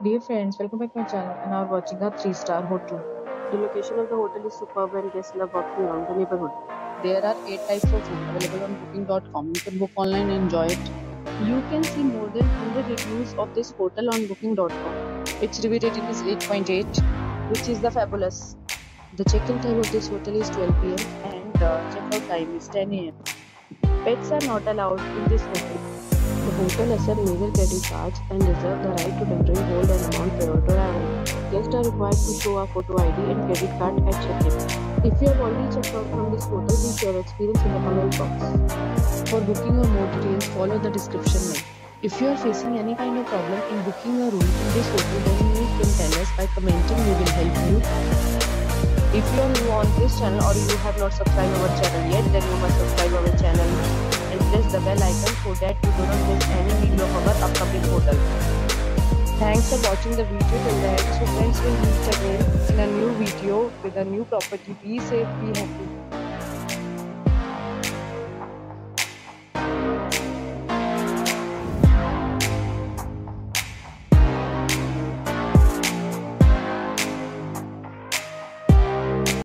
Dear friends, welcome back to my channel and now we are watching a 3-star hotel. The location of the hotel is superb and guests love walking around the neighborhood. There are 8 types of food available on booking.com. You can book online and enjoy it. You can see more than 100 reviews of this hotel on booking.com. Its review rating is 8.8, which is the fabulous. The check-in time of this hotel is 12 pm and the check-out time is 10 am. Pets are not allowed in this hotel. The hotel accepts major credit cards and reserves the right to temporarily hold an amount prior to arrival. Guests are required to show a photo ID and credit card at check-in. If you have already checked out from this hotel, please share your experience in the comment box. For booking or more details, follow the description link. If you are facing any kind of problem in booking a room in this hotel, then you can tell us by commenting. We will help you. If you are new on this channel or you have not subscribed our channel yet, then you must subscribe our channel and press the bell icon so that you do not miss any video of our upcoming hotel. Thanks for watching the video till the end. So friends, we'll meet again in a new video with a new property. Be safe, be happy.